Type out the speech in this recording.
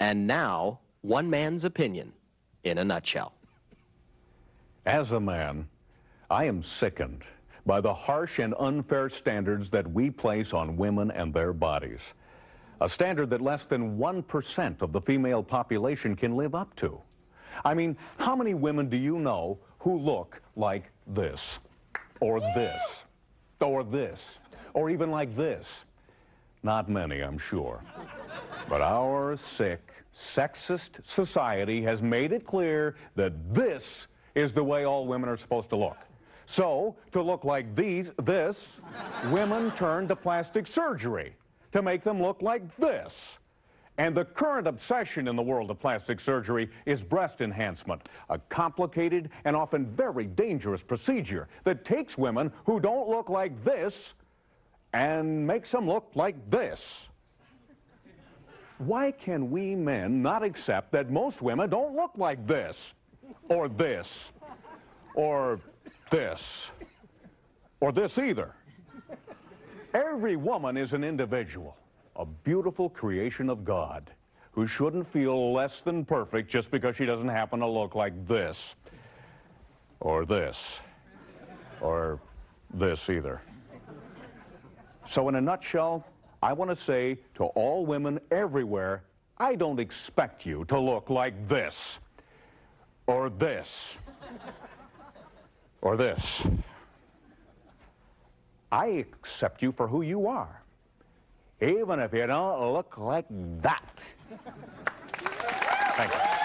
And now, one man's opinion in a nutshell. As a man, I am sickened by the harsh and unfair standards that we place on women and their bodies. A standard that less than 1% of the female population can live up to. I mean, how many women do you know who look like this, or this, or this, or even like this? Not many, I'm sure. But our sick, sexist society has made it clear that this is the way all women are supposed to look. So, to look like this, women turn to plastic surgery to make them look like this. And the current obsession in the world of plastic surgery is breast enhancement, a complicated and often very dangerous procedure that takes women who don't look like this and makes them look like this. Why can we men not accept that most women don't look like this, or this, or this, or this either? Every woman is an individual, a beautiful creation of God, who shouldn't feel less than perfect just because she doesn't happen to look like this, or this, or this either. So in a nutshell, I want to say to all women everywhere, I don't expect you to look like this, or this, or this. I accept you for who you are, even if you don't look like that. Thank you.